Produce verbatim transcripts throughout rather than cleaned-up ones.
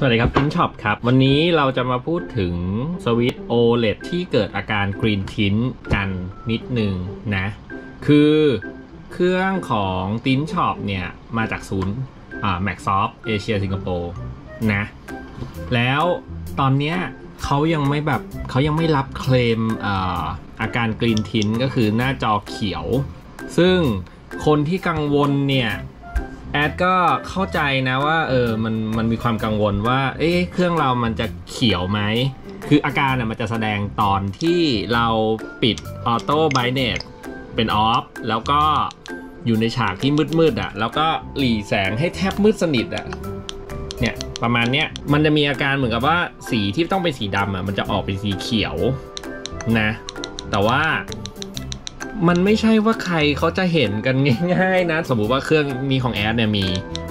สวัสดีครับ Green Shop ครับวันนี้เราจะมาพูดถึงสวิตช์ โอ แอล อี ดี ที่เกิดอาการ Green Tint กันนิดนึงนะคือเครื่องของ Green Shop เนี่ยมาจากศูนย์ Maxsoft Asia Singapore นะแล้วตอนเนี้ยเขายังไม่แบบเขายังไม่รับเคลม อ, อาการ Green Tint ก็คือหน้าจอเขียวซึ่งคนที่กังวลเนี่ยแอดก็เข้าใจนะว่าเออมันมันมีความกังวลว่าเอ๊ะเครื่องเรามันจะเขียวไหมคืออาการเนี่ยมันจะแสดงตอนที่เราปิดออโต้ไบเนตเป็นออฟแล้วก็อยู่ในฉากที่มืดๆอ่ะแล้วก็หลีแสงให้แทบมืดสนิทอ่ะเนี่ยประมาณเนี้ยมันจะมีอาการเหมือนกับว่าสีที่ต้องเป็นสีดำอ่ะมันจะออกเป็นสีเขียวนะแต่ว่ามันไม่ใช่ว่าใครเขาจะเห็นกันง่ายๆนะสมมุติว่าเครื่องมีของแอดเนี่ยมี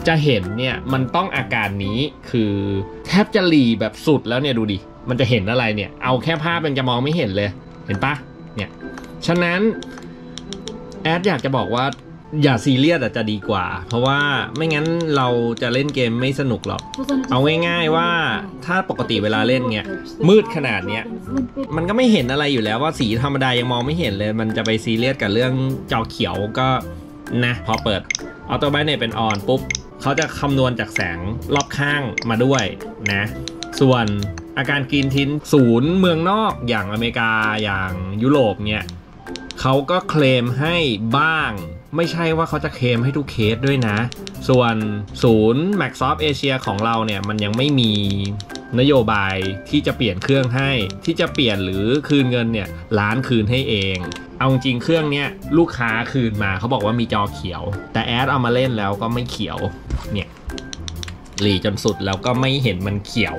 จะเห็นเนี่ยมันต้องอาการนี้คือแทบจะหลีแบบสุดแล้วเนี่ยดูดิมันจะเห็นอะไรเนี่ยเอาแค่ภาพมันจะมองไม่เห็นเลยเห็นปะเนี่ยฉะนั้นแอดอยากจะบอกว่าอย่าซีเรียสอาจจะดีกว่าเพราะว่าไม่งั้นเราจะเล่นเกมไม่สนุกหรอกเอาง่ายๆว่าถ้าปกติเวลาเล่นเงี้ยมืดขนาดเนี้ยมันก็ไม่เห็นอะไรอยู่แล้วว่าสีธรรมดายังมองไม่เห็นเลยมันจะไปซีเรียสกับเรื่องจอเขียวก็นะพอเปิดออโต้ไบรท์เนี่ยเป็นออนปุ๊บเขาจะคำนวณจากแสงรอบข้างมาด้วยนะส่วนอาการกรีนทินท์ศูนย์เมืองนอกอย่างอเมริกาอย่างยุโรปเนี้ยเขาก็เคลมให้บ้างไม่ใช่ว่าเขาจะเคลมให้ทุกเคสด้วยนะส่วนศูนย์ Maxsoft Asia ของเราเนี่ยมันยังไม่มีนโยบายที่จะเปลี่ยนเครื่องให้ที่จะเปลี่ยนหรือคืนเงินเนี่ยร้านคืนให้เองเอาจริงเครื่องเนี้ยลูกค้าคืนมาเขาบอกว่ามีจอเขียวแต่แอดเอามาเล่นแล้วก็ไม่เขียวเนี่ยหลีจนสุดแล้วก็ไม่เห็นมันเขียว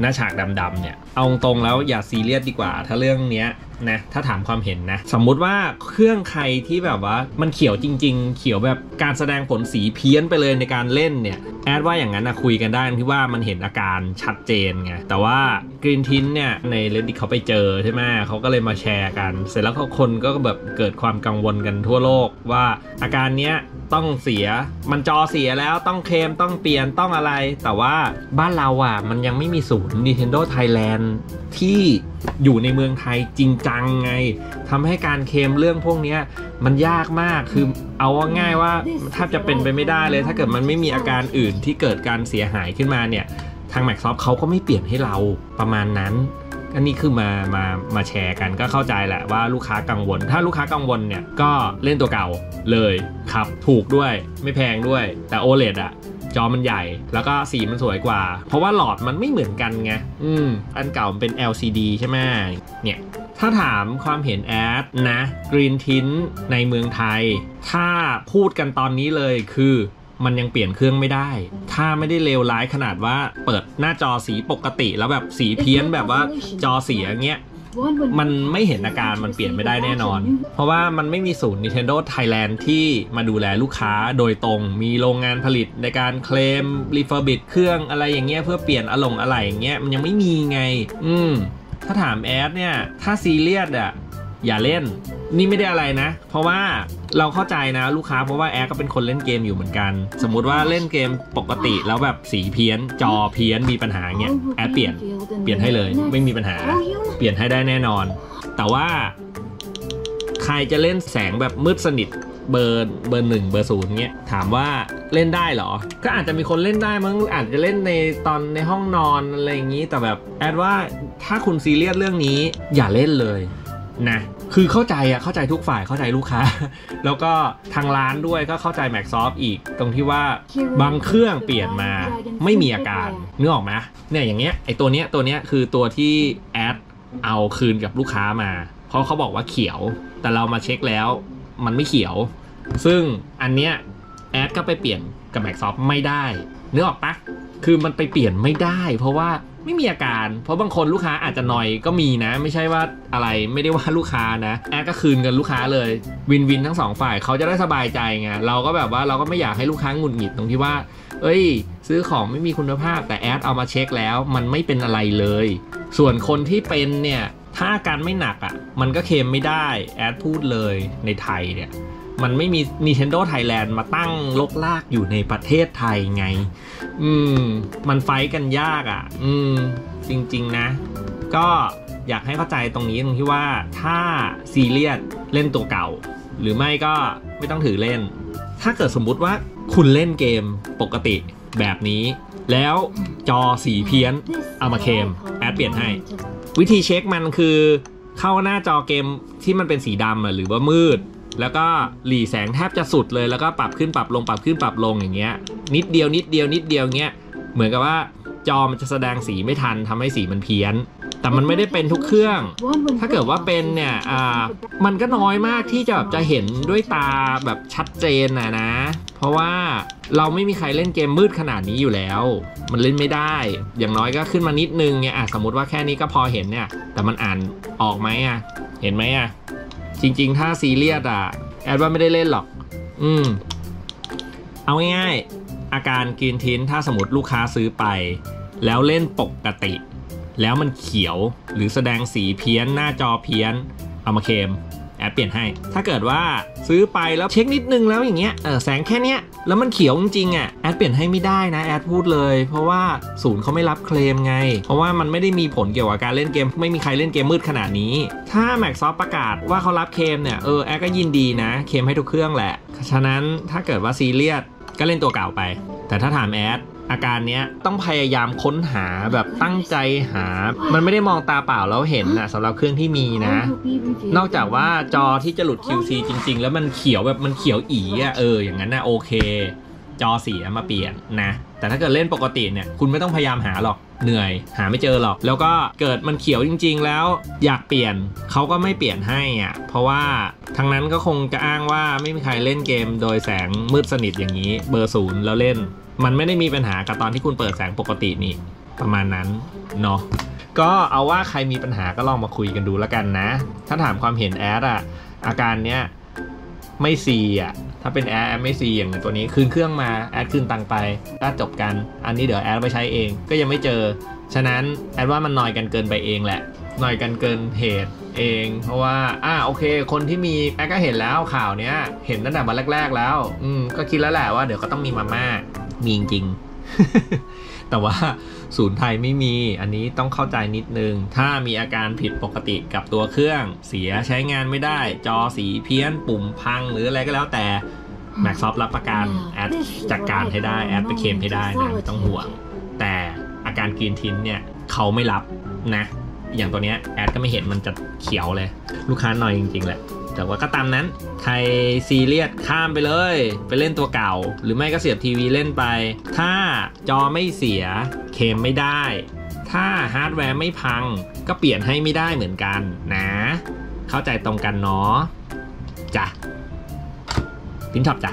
หน้าฉากดำๆเนี่ยเอาตรงแล้วอย่าซีเรียสดีกว่าถ้าเรื่องเนี้ยนะถ้าถามความเห็นนะสมมุติว่าเครื่องใครที่แบบว่ามันเขียวจริงๆเขียวแบบการแสดงผลสีเพี้ยนไปเลยในการเล่นเนี่ยแอดว่าอย่างนั้นนะคุยกันได้ที่ว่ามันเห็นอาการชัดเจนไงแต่ว่า Green Tint เนี่ยใน Reddit เขาไปเจอใช่ไหมเขาก็เลยมาแชร์กันเสร็จแล้วคนก็แบบเกิดความกังวลกันทั่วโลกว่าอาการเนี้ยต้องเสียมันจอเสียแล้วต้องเคลมต้องเปลี่ยนต้องอะไรแต่ว่าบ้านเราอ่ะมันยังไม่มีศูนย์ Nintendo Thailand ที่อยู่ในเมืองไทยจริงจังไงทำให้การเคลมเรื่องพวกนี้มันยากมากคือเอาง่ายว่าแทบจะเป็นไปไม่ได้เลยถ้าเกิดมันไม่มีอาการอื่นที่เกิดการเสียหายขึ้นมาเนี่ยทาง Maxsoft เขาก็ไม่เปลี่ยนให้เราประมาณนั้นอันนี้คือมามามาแชร์กันก็เข้าใจแหละว่าลูกค้ากังวลถ้าลูกค้ากังวลเนี่ยก็เล่นตัวเก่าเลยครับถูกด้วยไม่แพงด้วยแต่ โอ แอล อี ดี อ่ะจอมันใหญ่แล้วก็สีมันสวยกว่าเพราะว่าหลอดมันไม่เหมือนกันไงอืมอันเก่ามันเป็น แอล ซี ดี ใช่ไหมเนี่ยถ้าถามความเห็นแอดนะ Green Tint ในเมืองไทยถ้าพูดกันตอนนี้เลยคือมันยังเปลี่ยนเครื่องไม่ได้ถ้าไม่ได้เลวร้ายขนาดว่าเปิดหน้าจอสีปกติแล้วแบบสีเพี้ยนแบบว่าจอเสียเงี้ยมันไม่เห็นอาการมันเปลี่ยนไม่ได้แน่นอนเพราะว่ามันไม่มีศูนย์ Nintendo Thailand ที่มาดูแลลูกค้าโดยตรงมีโรงงานผลิตในการเคลมรีเฟอร์บิทเครื่องอะไรอย่างเงี้ยเพื่อเปลี่ยนอลงอะไรอย่างเงี้ยมันยังไม่มีไงอืมถ้าถามแอดเนี่ยถ้าซีเรียสอ่ะอย่าเล่นนี่ไม่ได้อะไรนะเพราะว่าเราเข้าใจนะลูกค้าเพราะว่าแอดก็เป็นคนเล่นเกมอยู่เหมือนกันสมมุติว่าเล่นเกมปกติแล้วแบบสีเพี้ยนจอเพี้ยนมีปัญหาเงี้ยแอดเปลี่ยนเปลี่ยนให้เลยไม่มีปัญหาเปลี่ยนให้ได้แน่นอนแต่ว่าใครจะเล่นแสงแบบมืดสนิทเบอร์เบอร์หนึ่งเบอร์ศูนย์เงี้ยถามว่าเล่นได้เหรอก็อาจจะมีคนเล่นได้มั้งอาจจะเล่นในตอนในห้องนอนอะไรอย่างนี้แต่แบบแอดว่าถ้าคุณซีเรียสเรื่องนี้อย่าเล่นเลยนะคือเข้าใจอะเข้าใจทุกฝ่ายเข้าใจลูกค้าแล้วก็ทางร้านด้วยก็เข้าใจ Maxsoft อีกตรงที่ว่าบางเครื่องเปลี่ยนมาไม่มีอาการนึกออกไหมเนี่ยอย่างเงี้ยไอตัวเนี้ยตัวเนี้ยคือตัวที่แอดเอาคืนกับลูกค้ามาเพราะเขาบอกว่าเขียวแต่เรามาเช็คแล้วมันไม่เขียวซึ่งอันเนี้ยแอดก็ไปเปลี่ยนกับ Maxsoft ไม่ได้นึกออกปะคือมันไปเปลี่ยนไม่ได้เพราะว่าไม่มีอาการเพราะบางคนลูกค้าอาจจะหน่อยก็มีนะไม่ใช่ว่าอะไรไม่ได้ว่าลูกค้านะแอดก็คืนเงินลูกค้าเลยวินวินทั้งสองฝ่ายเขาจะได้สบายใจไงเราก็แบบว่าเราก็ไม่อยากให้ลูกค้าหงุดหงิดตรงที่ว่าเอ้ยซื้อของไม่มีคุณภาพแต่แอดเอามาเช็คแล้วมันไม่เป็นอะไรเลยส่วนคนที่เป็นเนี่ยถ้าอาการไม่หนักอ่ะมันก็เคลมไม่ได้แอดพูดเลยในไทยเนี่ย มันไม่มี Nintendo Thailand มาตั้งลกลากอยู่ในประเทศไทยไงอืมมันไฟกันยากอ่ะอืมจริงๆนะก็อยากให้เข้าใจตรงนี้ตรงที่ว่าถ้าซีเรียสเล่นตัวเก่าหรือไม่ก็ไม่ต้องถือเล่นถ้าเกิดสมมุติว่าคุณเล่นเกมปกติแบบนี้แล้วจอสีเพี้ยนเอามาเคลมแอดเปลี่ยนให้วิธีเช็คมันคือเข้าหน้าจอเกมที่มันเป็นสีดำหรือว่ามืดแล้วก็หลีแสงแทบจะสุดเลยแล้วก็ปรับขึ้นปรับลงปรับขึ้นปรับลงอย่างเงี้ยนิดเดียวนิดเดียวนิดเดียวเงี้ยเหมือนกับว่าจอมันจะแสดงสีไม่ทันทำให้สีมันเพี้ยนแต่มันไม่ได้เป็นทุกเครื่องถ้าเกิดว่าเป็นเนี่ยอ่ามันก็น้อยมากที่จะแบบจะเห็นด้วยตาแบบชัดเจนนะนะเพราะว่าเราไม่มีใครเล่นเกมมืดขนาดนี้อยู่แล้วมันเล่นไม่ได้อย่างน้อยก็ขึ้นมานิดนึงเนี่ยสมมติว่าแค่นี้ก็พอเห็นเนี่ยแต่มันอ่านออกไหมอ่ะเห็นไหมอ่ะจริงๆถ้าซีเรียสอ่ะแอดว่าไม่ได้เล่นหรอกอืมเอาง่ายๆอาการGreen Tintถ้าสมมติลูกค้าซื้อไปแล้วเล่นปกติแล้วมันเขียวหรือแสดงสีเพี้ยนหน้าจอเพี้ยนเอามาเคลมแอดเปลี่ยนให้ถ้าเกิดว่าซื้อไปแล้วเช็คนิดนึงแล้วอย่างเงี้ยเออแสงแค่เนี้ยแล้วมันเขียวจริงๆอ่ะแอดเปลี่ยนให้ไม่ได้นะแอดพูดเลยเพราะว่าศูนย์เขาไม่รับเคลมไงเพราะว่ามันไม่ได้มีผลเกี่ยวกับการเล่นเกมไม่มีใครเล่นเกมมืดขนาดนี้ถ้า Maxsoft ประกาศว่าเขารับเคลมเนี่ยเออแอดก็ยินดีนะเคลมให้ทุกเครื่องแหละฉะนั้นถ้าเกิดว่าซีเรียสก็เล่นตัวเก่าไปแต่ถ้าถามแอดอาการเนี้ยต้องพยายามค้นหาแบบตั้งใจหามันไม่ได้มองตาเปล่าแล้วเห็นนะสำหรับเครื่องที่มีนะนอกจากว่าจอที่จะหลุด คิว ซี จริงๆแล้วมันเขียวแบบมันเขียวอี๋อ่ะเอออย่างนั้นนะโอเคจอสีมาเปลี่ยนนะแต่ถ้าเกิดเล่นปกติเนี่ยคุณไม่ต้องพยายามหาหรอกเหนื่อยหาไม่เจอหรอกแล้วก็เกิดมันเขียวจริงๆแล้วอยากเปลี่ยนเขาก็ไม่เปลี่ยนให้อ่ะเพราะว่าทางนั้นก็คงจะอ้างว่าไม่มีใครเล่นเกมโดยแสงมืดสนิทอย่างนี้เบอร์ศูนย์แล้วเล่นมันไม่ได้มีปัญหากับตอนที่คุณเปิดแสงปกตินี่ประมาณนั้นเนาะก็เอาว่าใครมีปัญหาก็ลองมาคุยกันดูแล้วกันนะถ้าถามความเห็นแอดอะอาการเนี้ยไม่ซีอะถ้าเป็นแอดไม่ซีอย่างตัวนี้คืนเครื่องมาแอดคืนตังไปก็จบกันอันนี้เดี๋ยวแอดไปใช้เองก็ยังไม่เจอฉะนั้นแอดว่ามันนอยกันเกินไปเองแหละนอยกันเกินเหตุเองเพราะว่าอ่าโอเคคนที่มีแอดก็เห็นแล้วข่าวเนี้ยเห็นตั้งแต่วันแรกๆแล้วอืมก็คิดแล้วแหละว่าเดี๋ยวก็ต้องมีมาม่ามีจริง แต่ว่าศูนย์ไทยไม่มีอันนี้ต้องเข้าใจนิดนึงถ้ามีอาการผิดปกติกับตัวเครื่องเสียใช้งานไม่ได้จอสีเพี้ยนปุ่มพังหรืออะไรก็แล้วแต่ Maxsoft รับประกันแอดจัดการให้ได้แอดไปเคลมให้ได้นะไม่ต้องห่วงแต่อาการGreen Tintเนี่ยเขาไม่รับนะอย่างตัวเนี้ยแอดก็ไม่เห็นมันจะเขียวเลยลูกค้าหน่อยจริงๆแหละแต่ว่าก็ตามนั้นใครซีเรียสข้ามไปเลยไปเล่นตัวเก่าหรือไม่ก็เสียบทีวีเล่นไปถ้าจอไม่เสียเคลมไม่ได้ถ้าฮาร์ดแวร์ไม่พังก็เปลี่ยนให้ไม่ได้เหมือนกันนะเข้าใจตรงกันเนาะจ้ะพิมพ์ช็อปจ้ะ